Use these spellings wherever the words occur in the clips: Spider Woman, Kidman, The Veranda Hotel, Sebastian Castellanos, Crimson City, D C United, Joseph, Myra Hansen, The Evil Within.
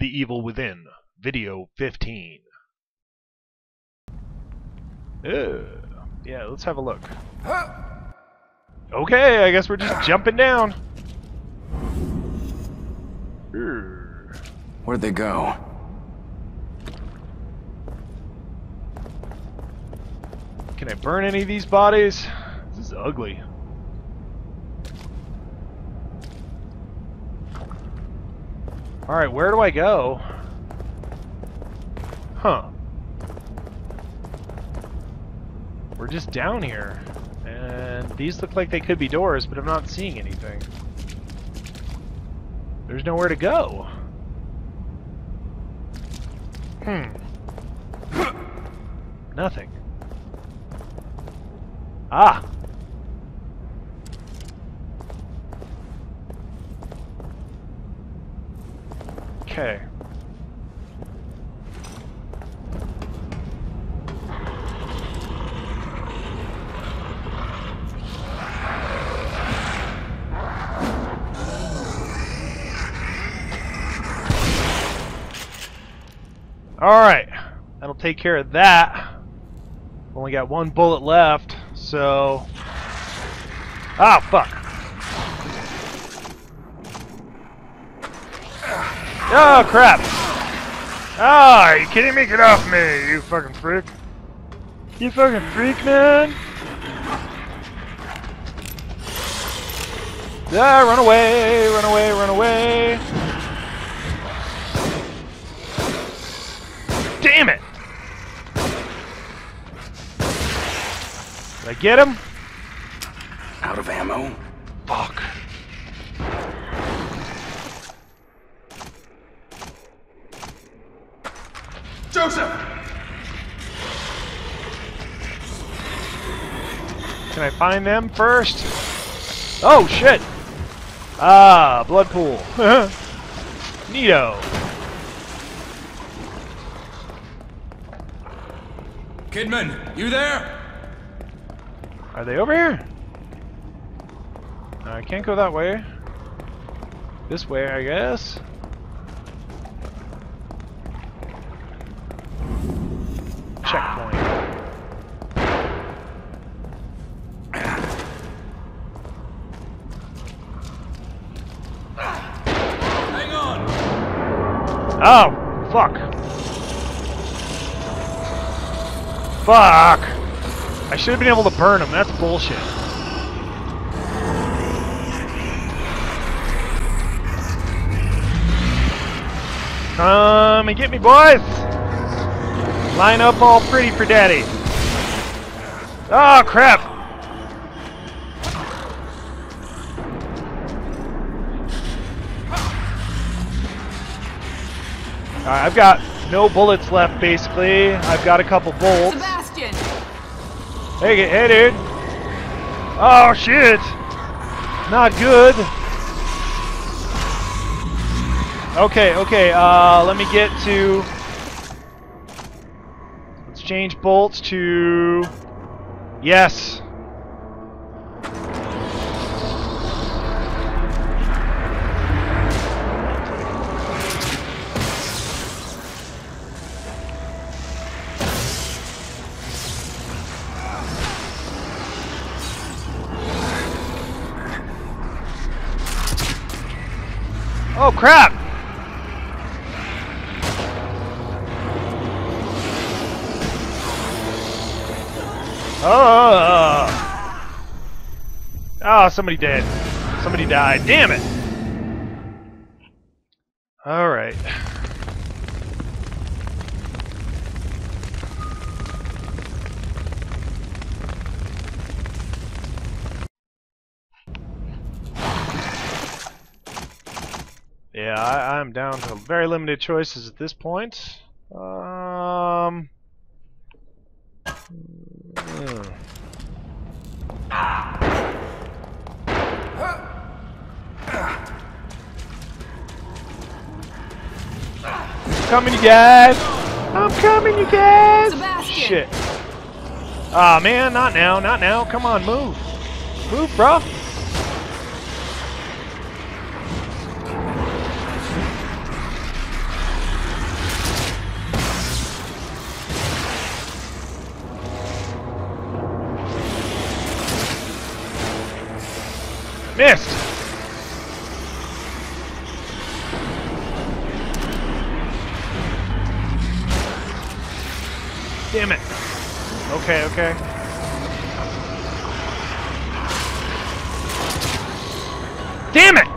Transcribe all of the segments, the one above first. The Evil Within, Video 15. Yeah, let's have a look. Okay, I guess we're just jumping down. Where'd they go? Can I burn any of these bodies? This is ugly. Alright, where do I go? Huh. We're just down here. And these look like they could be doors, but I'm not seeing anything. There's nowhere to go. Nothing. Ah! Okay. Alright, that'll take care of that. Only got one bullet left, so... Ah, fuck! Oh, crap! Ah, are you kidding me? Get off me, you fucking freak! You fucking freak, man! Ah, run away, run away, run away! Damn it! Did I get him? Out of ammo? Fuck. Joseph! Can I find them first? Oh, shit! Ah, blood pool. Neato. Kidman, you there? Are they over here? I can't go that way. This way, I guess. Checkpoint. Hang on. Oh, fuck. Fuck. I should have been able to burn him. That's bullshit. Come and get me, boys. Line up all pretty for daddy. Oh, crap! Alright, I've got no bullets left, basically. I've got a couple bolts. Sebastian! Hey, dude! Oh, shit! Not good! Okay, okay, let me get to... Change bolts to... Yes! Oh, crap! Oh, somebody dead. Somebody died. Damn it! Alright. Yeah, I'm down to very limited choices at this point. Coming, you guys! I'm coming, you guys! Sebastian. Shit! Ah, man, not now, not now! Come on, move, move, bro! Missed! Damn it! Okay, okay. Damn it!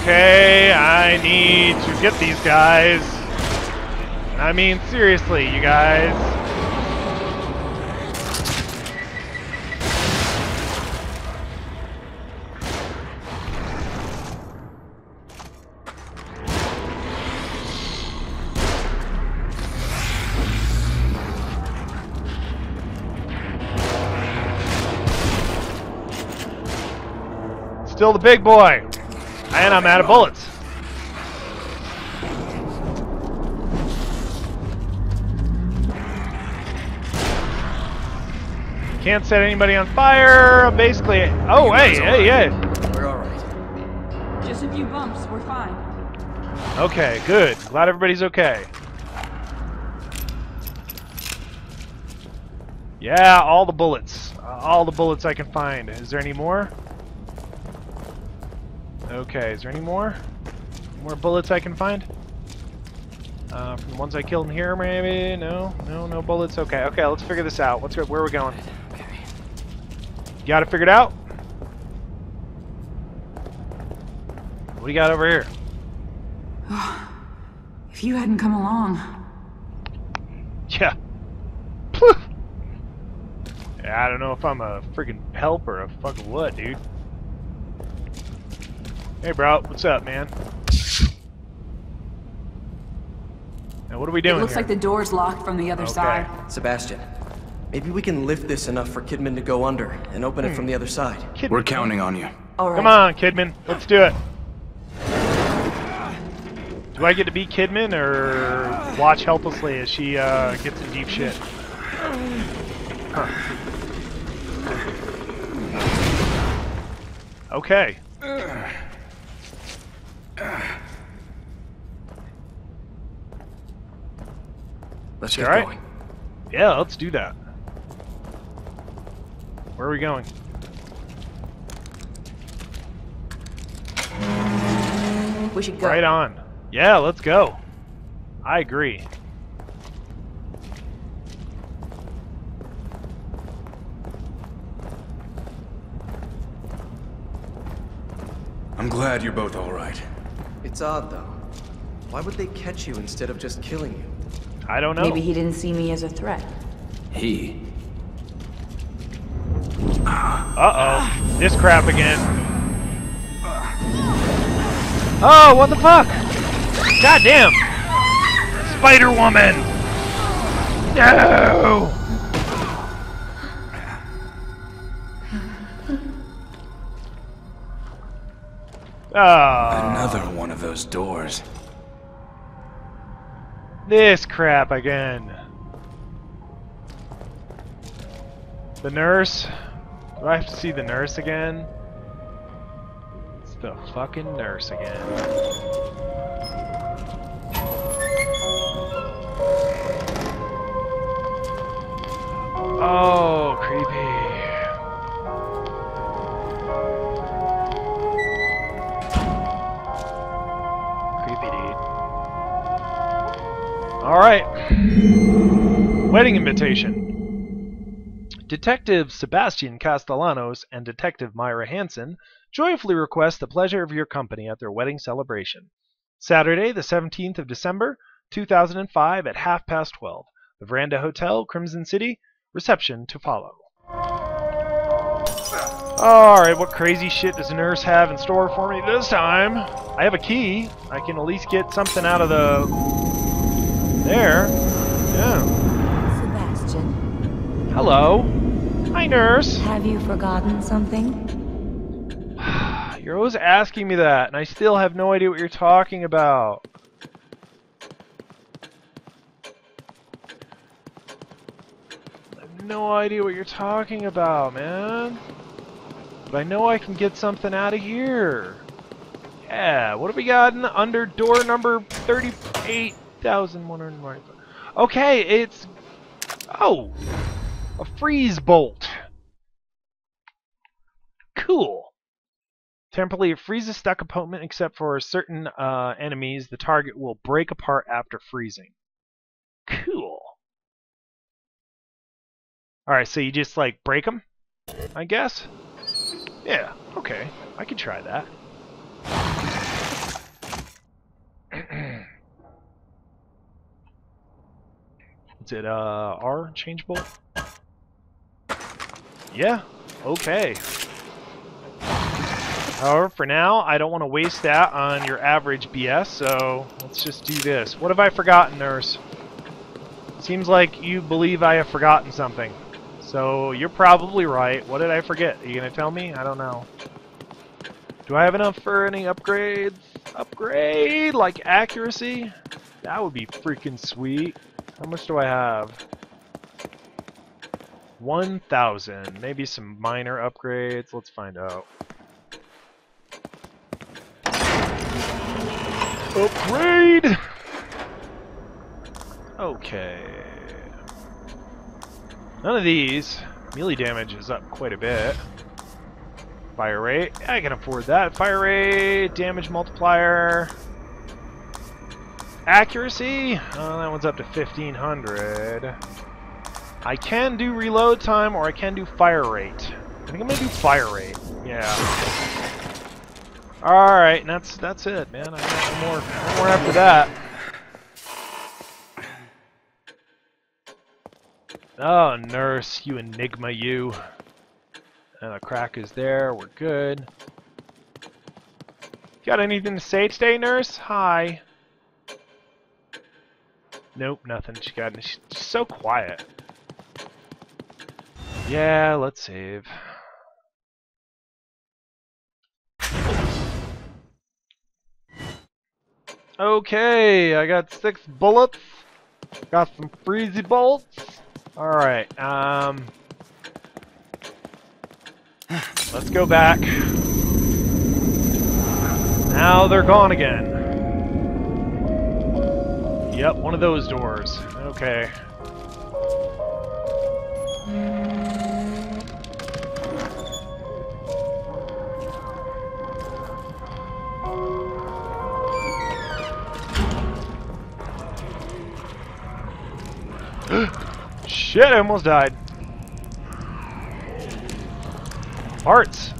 Okay, I need to get these guys. I mean, seriously, you guys. Still the big boy. And I'm out of bullets. Can't set anybody on fire. Basically. Oh, hey, hey, hey. We're all right. Just a few bumps. We're fine. Okay, good. Glad everybody's okay. Yeah, all the bullets. All the bullets I can find. Is there any more? Okay, is there any more? More bullets I can find? From the ones I killed in here, maybe? No, no, no bullets. Okay, okay, let's figure this out. Let's go. Where are we going? Okay. Got it figured out? What do you got over here? Oh, if you hadn't come along. Yeah. I don't know if I'm a freaking helper or fucking what, dude. Hey, bro. What's up, man? Now, what are we doing here? It looks like the door's locked from the other side. Sebastian, maybe we can lift this enough for Kidman to go under and open it from the other side. Kidman. We're counting on you. All right. Come on, Kidman. Let's do it. Do I get to be Kidman or watch helplessly as she gets in deep shit? Huh. Okay. Let's get going. Yeah, let's do that. Where are we going? We should go. Right on. Yeah, let's go. I agree. I'm glad you're both all right. It's odd, though. Why would they catch you instead of just killing you? I don't know. Maybe he didn't see me as a threat. He. Uh-oh. This crap again. Oh, what the fuck? Goddamn. Spider-Woman. No. Oh. Another one of those doors. This crap again. The nurse. Do I have to see the nurse again? It's the fucking nurse again. Oh, creepy. Creepy, dude. Alright. Wedding invitation. Detective Sebastian Castellanos and Detective Myra Hansen joyfully request the pleasure of your company at their wedding celebration. Saturday, the 17th of December, 2005 at 12:30. The Veranda Hotel, Crimson City. Reception to follow. Alright, what crazy shit does the nurse have in store for me this time? I have a key. I can at least get something out of the... There. Yeah. Sebastian. Hello. Hi, nurse. Have you forgotten something? You're always asking me that, and I still have no idea what you're talking about. I have no idea what you're talking about, man. But I know I can get something out of here. Yeah, what have we got under door number 38,100? Okay, it's... Oh! A freeze bolt. Cool. Temporarily, it freezes stuck opponent except for certain enemies. The target will break apart after freezing. Cool. Alright, so you just, like, break them, I guess? Yeah, okay. I could try that. Is it R changeable? Yeah, okay. However, for now, I don't want to waste that on your average BS, so let's just do this. What have I forgotten, nurse? Seems like you believe I have forgotten something. So you're probably right. What did I forget? Are you gonna tell me? I don't know. Do I have enough for any upgrades? Upgrade like accuracy? That would be freaking sweet. How much do I have? 1,000. Maybe some minor upgrades. Let's find out. Upgrade! Okay. None of these. Melee damage is up quite a bit. Fire rate. I can afford that. Fire rate, damage multiplier. Accuracy, that one's up to 1500. I can do reload time or I can do fire rate. I think I'm gonna do fire rate. Yeah. Alright, and that's it, man. I got one more after that. Oh, nurse, you enigma, you. And the crack is there, we're good. Got anything to say today, nurse? Hi. Nope, nothing. She's so quiet. Yeah, let's save. Okay, I got 6 bullets. Got some freezy bolts. Alright, let's go back. Now they're gone again. Yep, one of those doors. Okay. Shit, I almost died. Parts.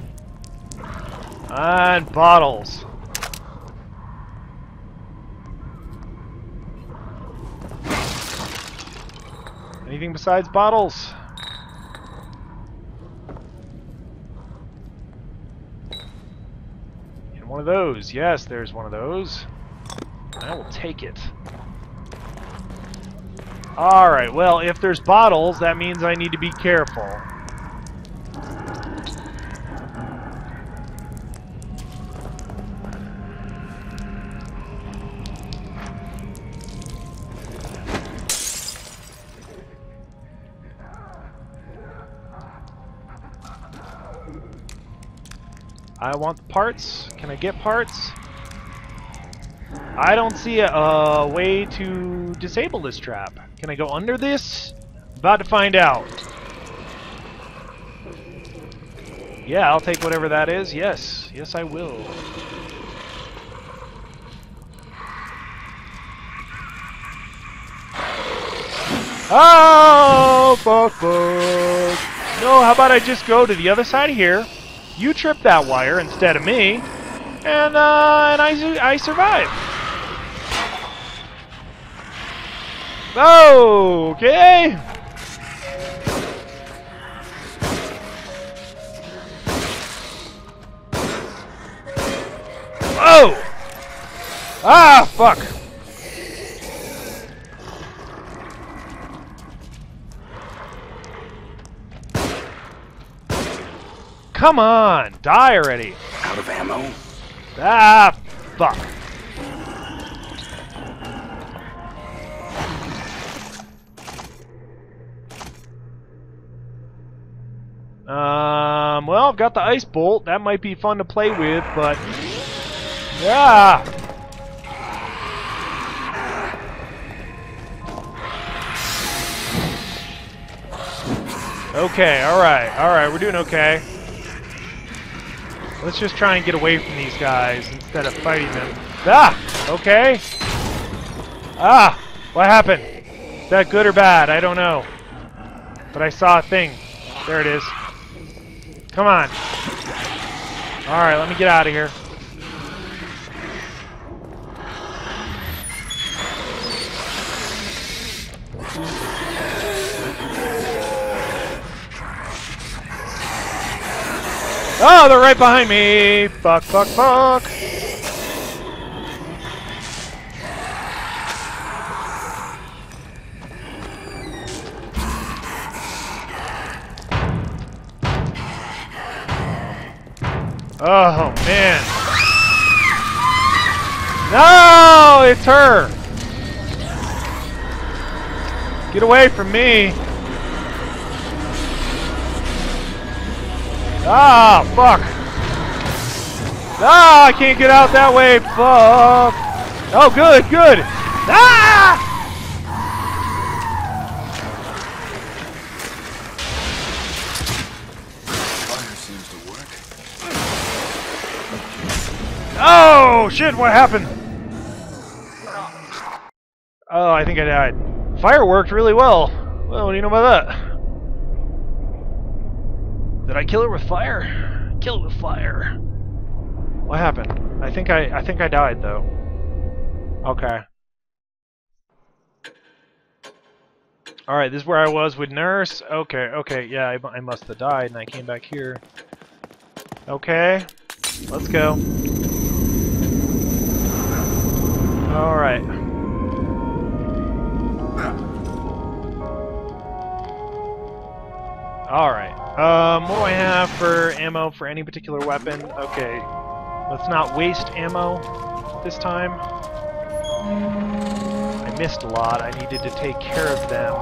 And bottles. Anything besides bottles? And one of those. Yes, there's one of those. I will take it. Alright, well, if there's bottles, that means I need to be careful. I want the parts. Can I get parts? I don't see a way to disable this trap. Can I go under this? About to find out. Yeah, I'll take whatever that is. Yes. Yes, I will. Oh! Fuck, fuck. No, how about I just go to the other side of here? You trip that wire instead of me, and I survive. Okay. Whoa! Ah, fuck. Come on! Die already! Out of ammo? Ah, fuck. Well, I've got the ice bolt. That might be fun to play with, but... Yeah! Okay, alright, we're doing okay. Let's just try and get away from these guys instead of fighting them. Ah! Okay! Ah! What happened? Is that good or bad? I don't know. But I saw a thing. There it is. Come on. Alright, let me get out of here. Oh, they're right behind me! Fuck, fuck, fuck! Oh, man. No! It's her! Get away from me! Ah, fuck! Ah, I can't get out that way! Fuck! Oh, good, good! Ah! Fire seems to work. Oh, shit, what happened? Oh, I think I died. Fire worked really well. Well, what do you know about that? Did I kill it with fire? Kill it with fire. What happened? I think I died though. Okay. Alright, this is where I was with Nurse. Okay, okay, yeah, I must have died and I came back here. Okay. Let's go. Alright. Alright. What do I have for ammo for any particular weapon? Okay, let's not waste ammo this time. I missed a lot. I needed to take care of them.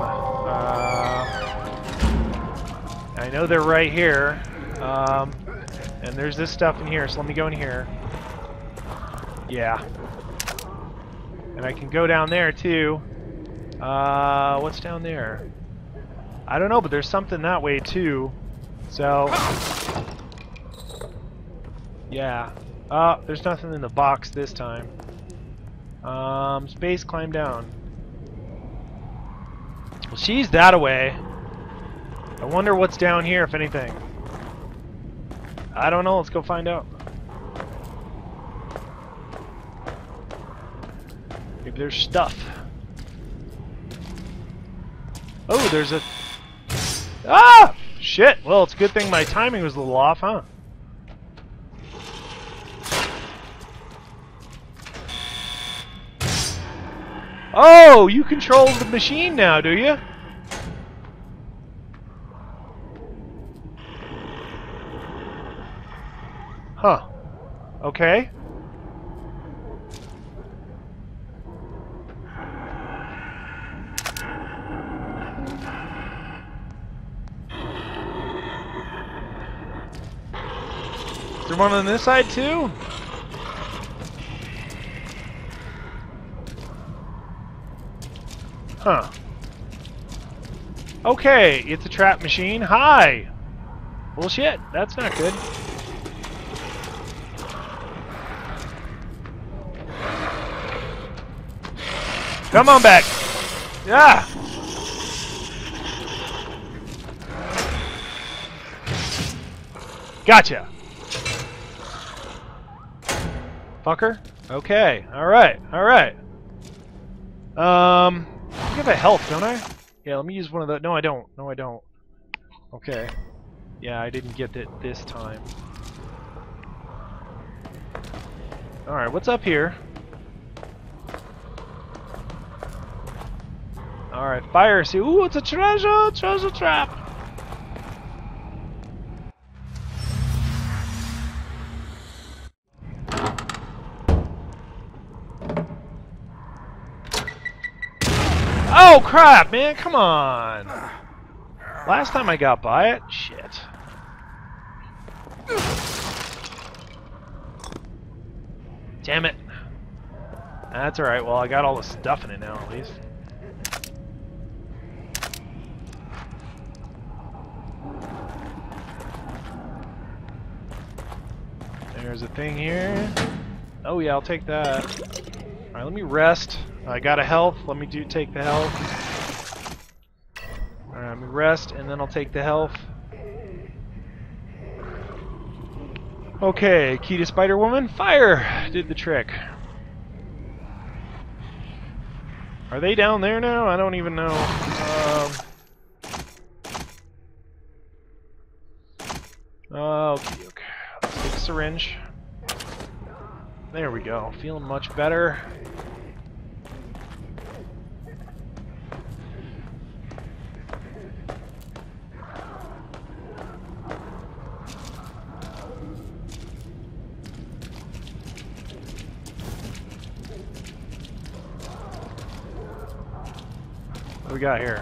I know they're right here. And there's this stuff in here, so let me go in here. Yeah. And I can go down there, too. What's down there? I don't know, but there's something that way, too. So... yeah. There's nothing in the box this time. Space, climb down. Well, she's that-a-way. I wonder what's down here, if anything. I don't know. Let's go find out. Maybe there's stuff. Oh, there's a... ah! Shit! Well, it's a good thing my timing was a little off, huh? Oh! You control the machine now, do you? Huh. Okay. Is there one on this side, too? Huh. Okay, it's a trap machine. Hi! Well, shit, that's not good. Come on back! Yeah! Gotcha! Fucker? Okay. Alright. Alright. I have a health, don't I? Yeah, let me use one of those. No, I don't. No, I don't. Okay. Yeah, I didn't get it this time. Alright, what's up here? Alright, fire. See, ooh, it's a treasure! Treasure trap! Oh crap, man, come on! Last time I got by it? Shit. Damn it. That's alright, well I got all the stuff in it now at least. There's a thing here. Oh yeah, I'll take that. Alright, let me rest. I got a health, let me take the health. Alright, let me rest and then I'll take the health. Okay, key to Spider-Woman, fire! Did the trick. Are they down there now? I don't even know. Okay, okay. Let's take a syringe. There we go. Feeling much better. What do we got here?